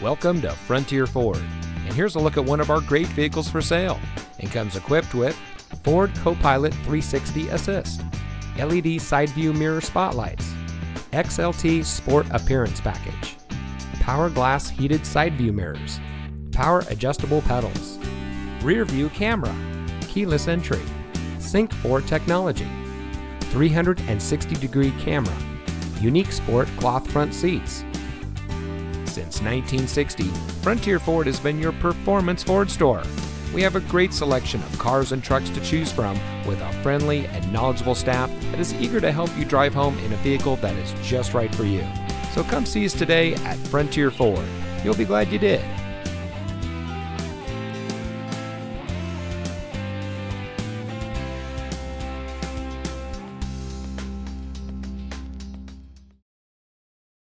Welcome to Frontier Ford, and here's a look at one of our great vehicles for sale, and comes equipped with Ford Co-Pilot 360 Assist, LED side view mirror spotlights, XLT Sport Appearance Package, Power Glass Heated Side View Mirrors, Power Adjustable Pedals, Rear View Camera, Keyless Entry, Sync 4 Technology, 360-degree Camera, Unique Sport Cloth Front Seats. Since 1960, Frontier Ford has been your performance Ford store. We have a great selection of cars and trucks to choose from, with a friendly and knowledgeable staff that is eager to help you drive home in a vehicle that is just right for you. So come see us today at Frontier Ford. You'll be glad you did.